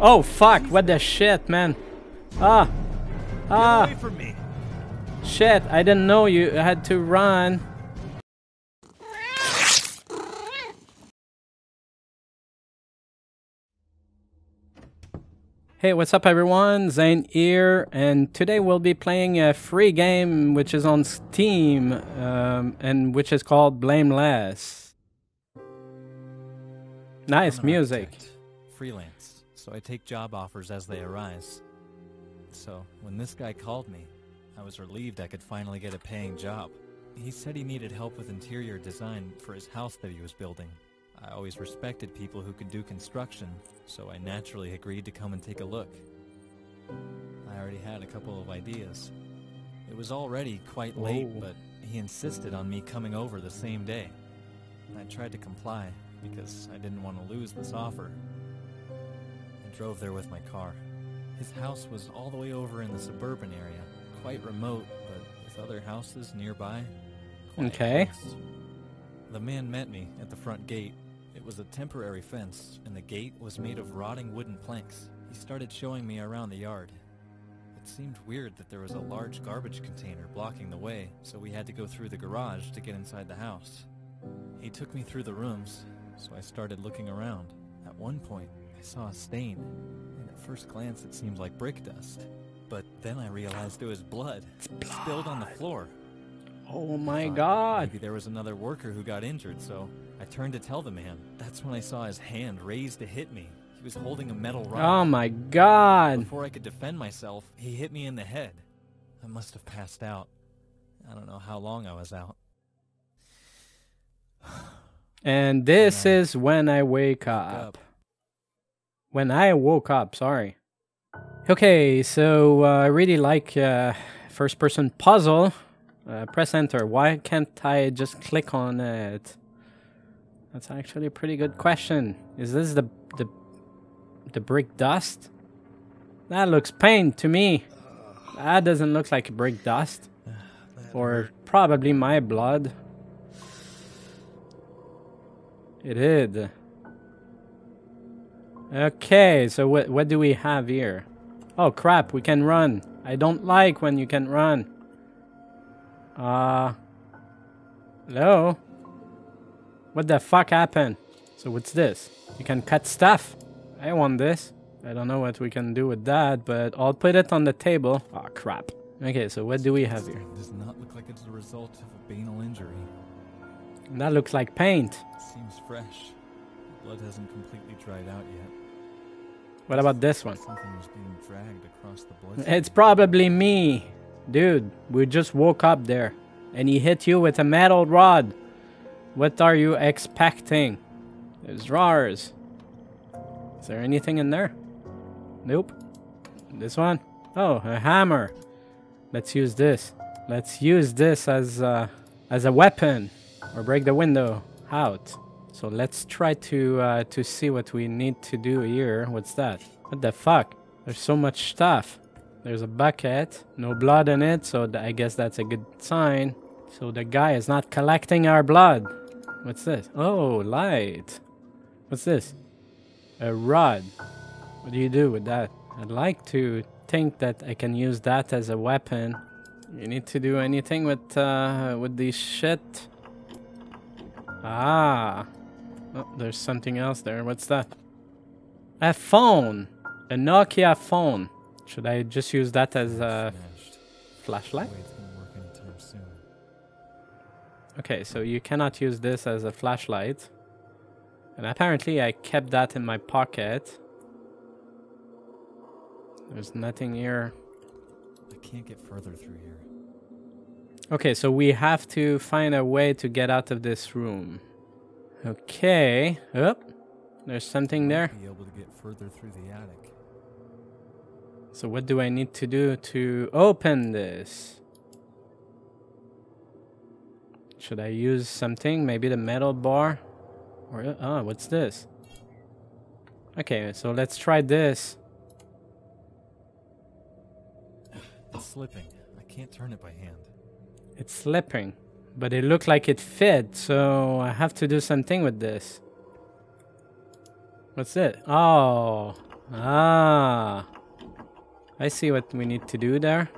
Oh fuck, what the shit, man. Ah. Ah. Get away from me. Shit, I didn't know you had to run. Hey, what's up everyone? Zane here, and today we'll be playing a free game which is on Steam, and which is called Blameless. Nice music. Freelance, so I take job offers as they arise. So when this guy called me, I was relieved I could finally get a paying job. He said he needed help with interior design for his house that he was building. I always respected people who could do construction, so I naturally agreed to come and take a look. I already had a couple of ideas. It was already quite late, but he insisted on me coming over the same day. I tried to comply because I didn't want to lose this offer. I drove there with my car. His house was all the way over in the suburban area, quite remote, but with other houses nearby. Okay. Close. The man met me at the front gate. It was a temporary fence, and the gate was made of rotting wooden planks. He started showing me around the yard. It seemed weird that there was a large garbage container blocking the way, so we had to go through the garage to get inside the house. He took me through the rooms, so I started looking around. At one point, I saw a stain, and at first glance it seemed like brick dust. But then I realized it was blood. Spilled on the floor. Oh my god. Maybe there was another worker who got injured, so I turned to tell the man. That's when I saw his hand raised to hit me. He was holding a metal rod. Oh my god. Before I could defend myself, he hit me in the head. I must have passed out. I don't know how long I was out. And this is when I woke up. When I woke up, sorry. Okay, so I really like first-person puzzle. Press enter. Why can't I just click on it? That's actually a pretty good question. Is this the brick dust? That looks paint to me. That doesn't look like brick dust. Or probably my blood. It did. Okay, so what do we have here? Oh crap, we can run. I don't like when you can run. Hello? What the fuck happened? So what's this? You can cut stuff? I want this. I don't know what we can do with that, but I'll put it on the table. Oh crap. Okay, so what do we have here? Does not look like it's the result of a banal injury. That looks like paint. Seems fresh. The blood hasn't completely dried out yet. What about this one? Something is being dragged across the blood. It's probably me. Dude, we just woke up there, and he hit you with a metal rod. What are you expecting? There's drawers. Is there anything in there? Nope. This one? Oh, a hammer. Let's use this. Let's use this as a weapon, or break the window out. So let's try to see what we need to do here. What's that? What the fuck? There's so much stuff. There's a bucket, no blood in it, so I guess that's a good sign. So the guy is not collecting our blood. What's this? Oh, light. What's this? A rod. What do you do with that? I'd like to think that I can use that as a weapon. You need to do anything with this shit? Ah. Oh, there's something else there. What's that? A phone. A Nokia phone. Should I just use that as a flashlight? Okay, so you cannot use this as a flashlight. And apparently I kept that in my pocket. There's nothing here. I can't get further through here. Okay, so we have to find a way to get out of this room. Okay. Oh, there's something there. Be able to get further through the attic. So what do I need to do to open this? Should I use something? Maybe the metal bar? Or what's this? Okay, so let's try this. It's slipping. I can't turn it by hand. It's slipping, but it looked like it fit, so I have to do something with this. What's it? Oh, Ah, I see what we need to do there.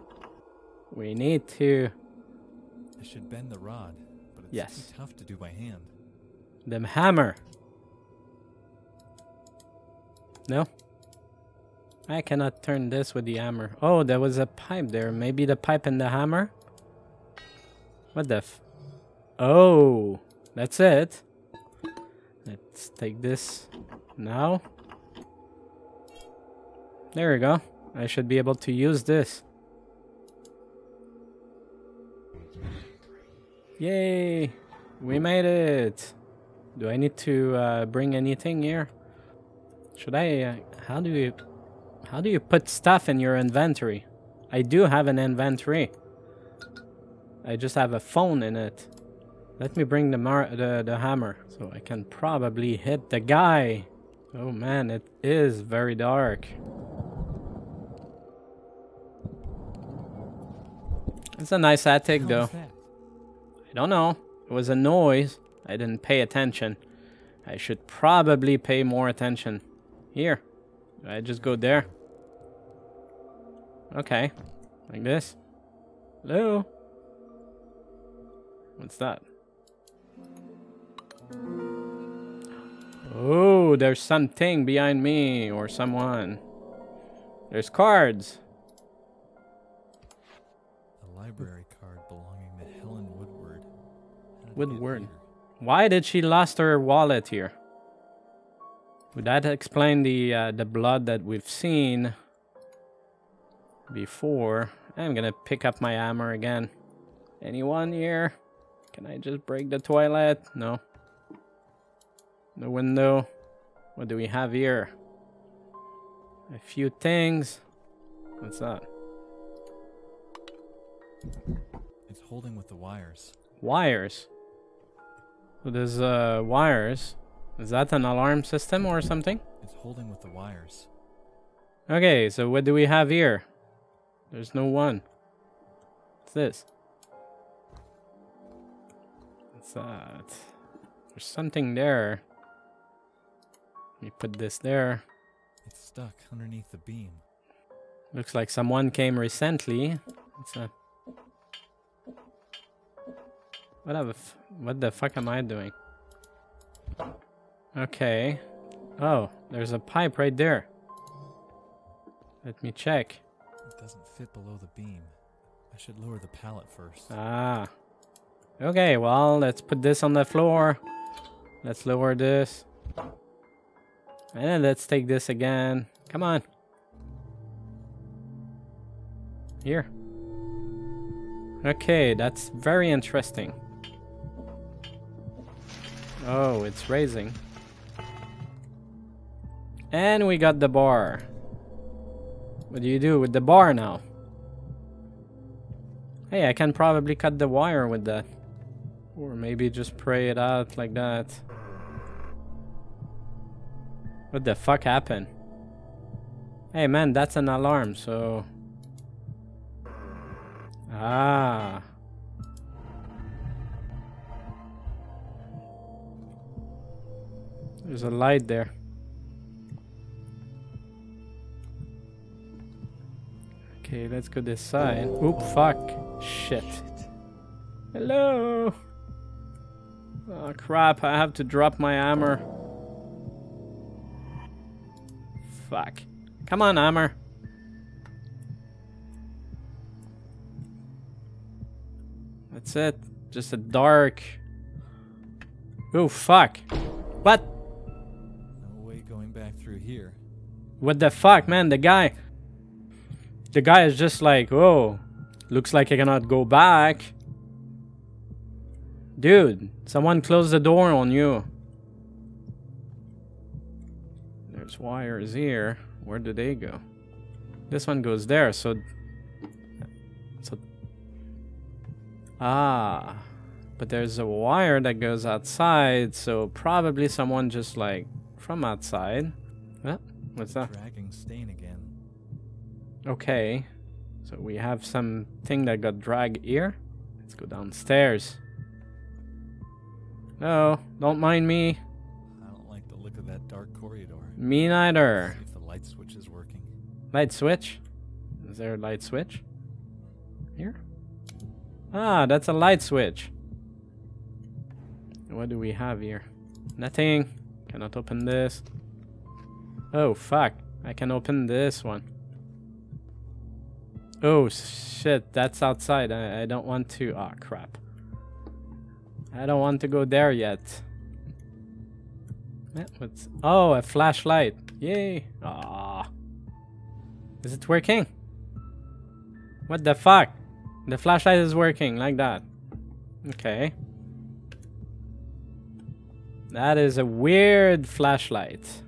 We need to... I should bend the rod, but it's too tough to do by hand. Them hammer. No. I cannot turn this with the hammer. Oh, there was a pipe there. Maybe the pipe and the hammer? What the f... Oh, that's it. Let's take this now. There we go. I should be able to use this. Yay! We made it! Do I need to bring anything here? Should I... How do you put stuff in your inventory? I do have an inventory. I just have a phone in it. Let me bring the hammer. So I can probably hit the guy. Oh man, it is very dark. It's a nice attic though. I don't know. It was a noise. I didn't pay attention. I should probably pay more attention. Here. I just go there. Okay. Like this. Hello? What's that? Oh, there's something behind me or someone. There's cards. A library card belonging to Helen Woodward. Woodward. Why did she lost her wallet here? Would that explain the blood that we've seen before? I'm gonna pick up my hammer again. Anyone here? Can I just break the toilet? No. The window. What do we have here? A few things. What's that? It's holding with the wires. Wires? So there's wires. Is that an alarm system or something? It's holding with the wires. Okay, so what do we have here? There's no one. What's this? What's that? There's something there. Let me put this there. It's stuck underneath the beam. Looks like someone came recently. It's a... What the fuck am I doing? Okay. Oh, there's a pipe right there. Let me check. It doesn't fit below the beam. I should lower the pallet first. Ah. Okay, well, let's put this on the floor. Let's lower this. And then let's take this again. Come on. Here. Okay, that's very interesting. Oh, it's raising. And we got the bar. What do you do with the bar now? Hey, I can probably cut the wire with that. Or maybe just spray it out like that. What the fuck happened? Hey man, that's an alarm, so... Ah. There's a light there. Okay, let's go this side. Oop, fuck. Shit. Hello! Oh, crap. I have to drop my hammer. Fuck. Come on, hammer. That's it. Just a dark... Oh, fuck. What? No way going back through here. What the fuck, man? The guy is just like, whoa, looks like I cannot go back. Dude, someone closed the door on you. There's wires here. Where do they go? This one goes there, so... Ah, but there's a wire that goes outside, so probably someone just like, from outside. Huh? What's that? Dragging stain again. Okay, so we have something that got dragged here. Let's go downstairs. No, don't mind me. I don't like the look of that dark corridor. Me neither. If the light switch Light switch? Is there a light switch? Here? Ah, that's a light switch. What do we have here? Nothing. Cannot open this. Oh, fuck. I can open this one. Oh, shit. That's outside. I don't want to... Ah, crap. I don't want to go there yet. What's... Oh, a flashlight. Yay. Ah. Is it working? What the fuck? The flashlight is working like that. Okay. That is a weird flashlight.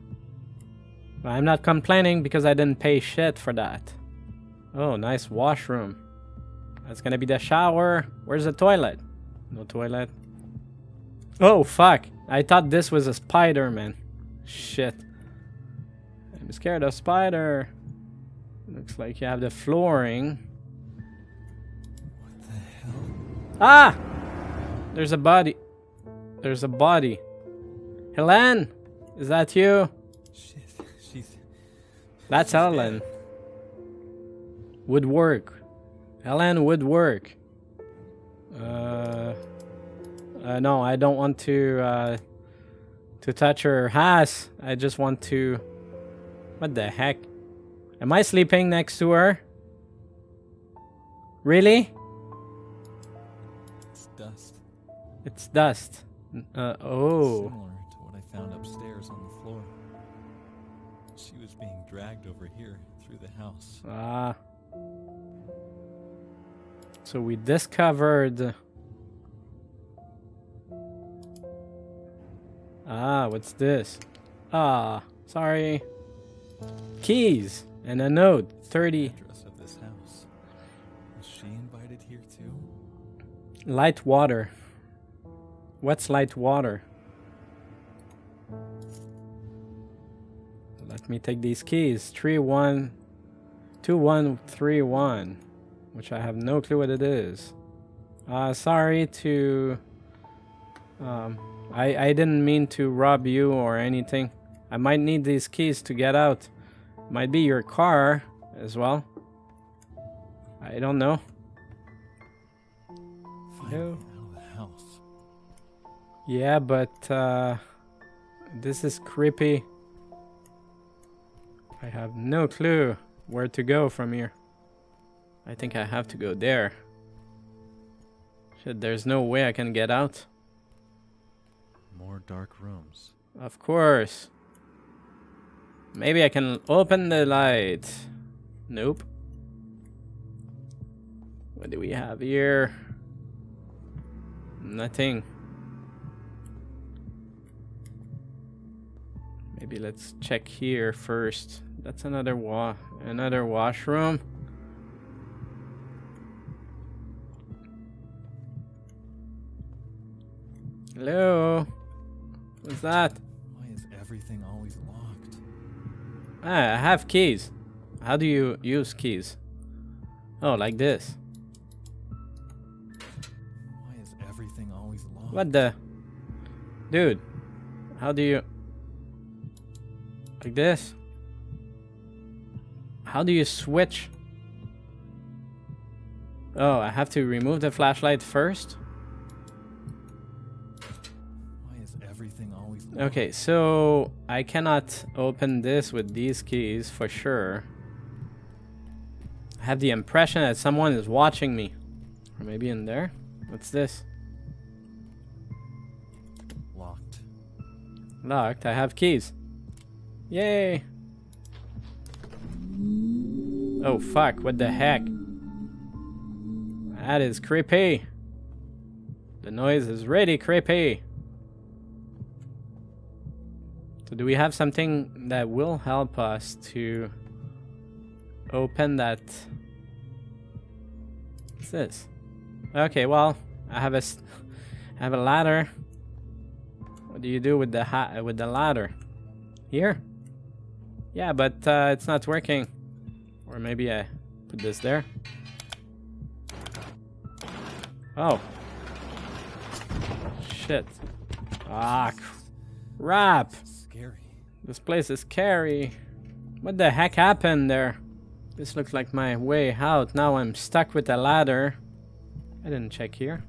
I'm not complaining because I didn't pay shit for that. Oh, nice washroom. That's gonna be the shower. Where's the toilet? No toilet. Oh, fuck. I thought this was a spider, man. Shit. I'm scared of spider. Looks like you have the flooring. What the hell? Ah! There's a body. There's a body. Helen! Is that you? Shit, that's Helen. Dead. Woodward. Helen Woodward. No, I don't want to touch her ass. I just want to... What the heck? Am I sleeping next to her? Really? It's dust. It's dust. Oh. Similar to what I found upstairs on the floor. She was being dragged over here through the house. Ah. So we discovered... Ah, what's this? Ah, sorry. Keys and a note. 30. Address of this house. Was she invited here too? Light water. What's light water? Let me take these keys. 312131, which I have no clue what it is. Sorry to... I didn't mean to rob you or anything. I might need these keys to get out. Might be your car as well. I don't know. Finally out of the house. Yeah, but this is creepy. I have no clue where to go from here. I think I have to go there. Shit, there's no way I can get out. More dark rooms. Of course. Maybe I can open the light. Nope. What do we have here? Nothing. Maybe let's check here first. That's another washroom. Hello. What's that? Why is everything always locked? Ah, I have keys. How do you use keys? Oh, like this. Why is everything always locked? What the? Dude, how do you... Like this? How do you switch? Oh, I have to remove the flashlight first? Okay, so I cannot open this with these keys for sure. I have the impression that someone is watching me. Or maybe in there? What's this? Locked. Locked. I have keys. Yay! Oh fuck, what the heck? That is creepy. The noise is really creepy. So do we have something that will help us to open that? What's this? Okay, well, I have a ladder. What do you do with the ladder? Here? Yeah, but it's not working. Or maybe I put this there. Oh. Shit. Ah, crap. This place is scary. What the heck happened there? This looks like my way out. Now I'm stuck with a ladder. I didn't check here.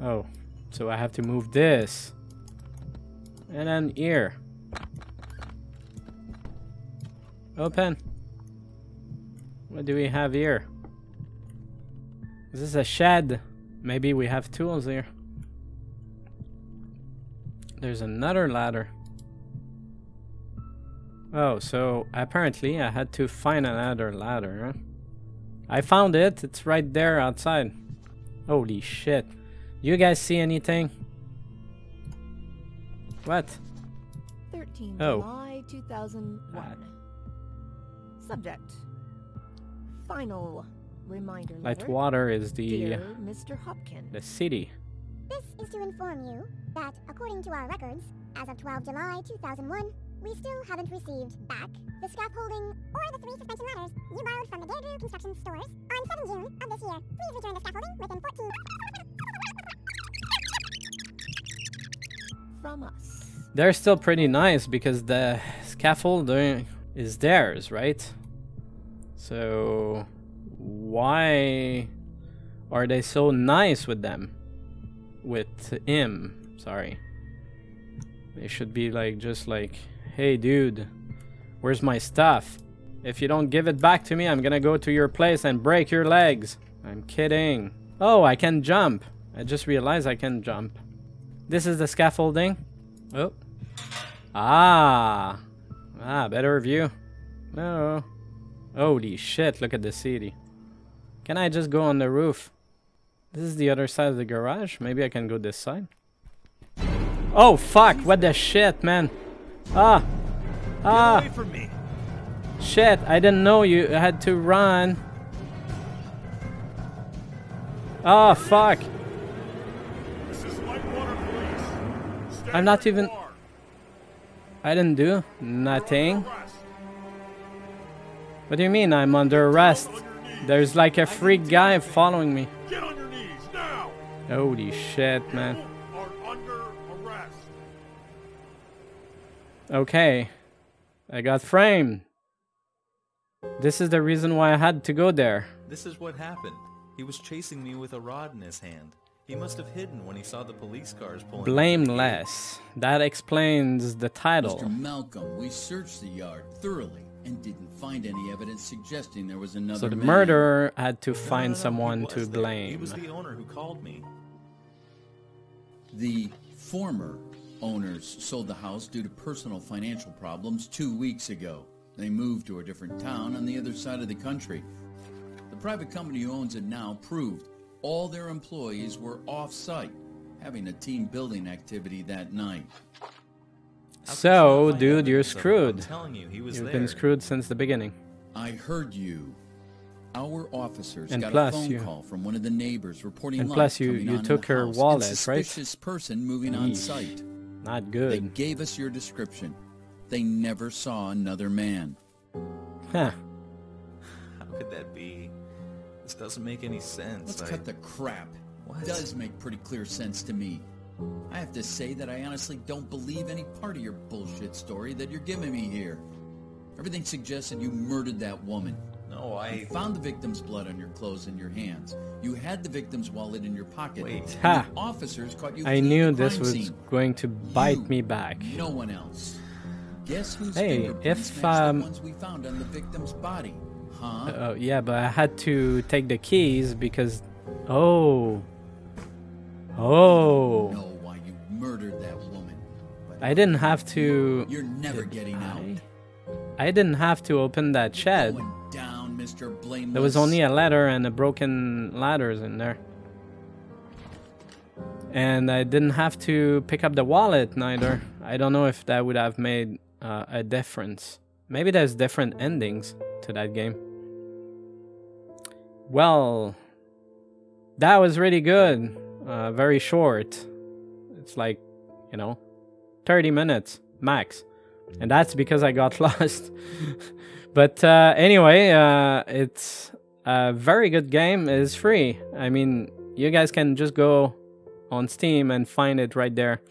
Oh, so I have to move this. And then here. Open. What do we have here? Is this a shed? Maybe we have tools here. There's another ladder. Oh, so apparently I had to find another ladder. Huh? I found it. It's right there outside. Holy shit. You guys see anything? What? 13 July 2001. Subject. Final reminder letter. Lightwater is the Mr. Hopkins. The city. This is to inform you that according to our records, as of 12 July 2001, we still haven't received back the scaffolding or the 3 suspension ladders you borrowed from the Daredevil Construction Stores on 7 June of this year. Please return the scaffolding within 14 from us. They're still pretty nice because the scaffolding is theirs, right? So why are they so nice with them? With him, sorry. They should be like, just like, hey dude, where's my stuff? If you don't give it back to me, I'm gonna go to your place and break your legs. I'm kidding. Oh, I can jump. I just realized I can jump. This is the scaffolding. Oh. Ah. Ah, better view. No. Holy shit, look at the city. Can I just go on the roof? This is the other side of the garage. Maybe I can go this side. Oh, fuck. What the shit, man. Ah. Ah. Get away from me. Shit. I didn't know you had to run. Ah, fuck. This is Lightwater Police. I'm not even... I didn't do nothing. What do you mean I'm under arrest? There's like a freak guy following me. Holy shit, man. You are under arrest. Okay. I got framed. This is the reason why I had to go there. This is what happened. He was chasing me with a rod in his hand. He must have hidden when he saw the police cars pulling. Blameless. That explains the title. Mr. Malcolm, we searched the yard thoroughly and didn't find any evidence suggesting there was another. So the murderer had to find someone to blame. He was the owner who called me. The former owners sold the house due to personal financial problems 2 weeks ago. They moved to a different town on the other side of the country. The private company who owns it now proved all their employees were off-site, having a team building activity that night. So, dude, you're screwed. You've been screwed since the beginning. I heard you. Our officers got a phone call from one of the neighbors reporting lights coming on in the house. And plus, you took her wallet, right? Suspicious person moving on site. Not good. They gave us your description. They never saw another man. Huh. How could that be? This doesn't make any sense. Let's cut the crap. What? It does make pretty clear sense to me. I have to say that I honestly don't believe any part of your bullshit story that you're giving me here. Everything suggests that you murdered that woman. No, I... You found the victim's blood on your clothes and your hands. You had the victim's wallet in your pocket. Wait. Ha! The officers caught you. I knew this was going to bite me back. No one else. Guess who's the ones we found on the victim's body? Huh? Oh, yeah, but I had to take the keys because... Oh... Oh. I don't know why you murdered that woman. I didn't have to. You're never getting out. I didn't have to open that shed. Down, Mr. Blameless. There was only a ladder and a broken ladders in there. And I didn't have to pick up the wallet neither. I don't know if that would have made a difference. Maybe there's different endings to that game. Well, that was really good. Very short. It's like, you know, 30 minutes max, and that's because I got lost. But anyway, it's a very good game. It's free. I mean, you guys can just go on Steam and find it right there.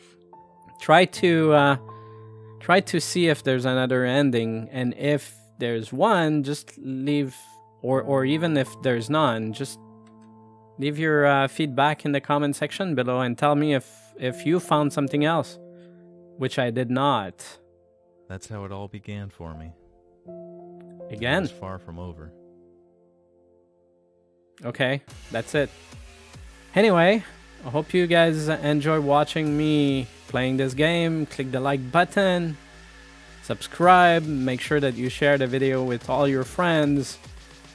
Try to see if there's another ending, and if there's one, just leave, or even if there's none, just leave your feedback in the comment section below and tell me if you found something else, which I did not. That's how it all began for me. Again? It was far from over. Okay, that's it. Anyway, I hope you guys enjoy watching me playing this game. Click the like button, subscribe, make sure that you share the video with all your friends,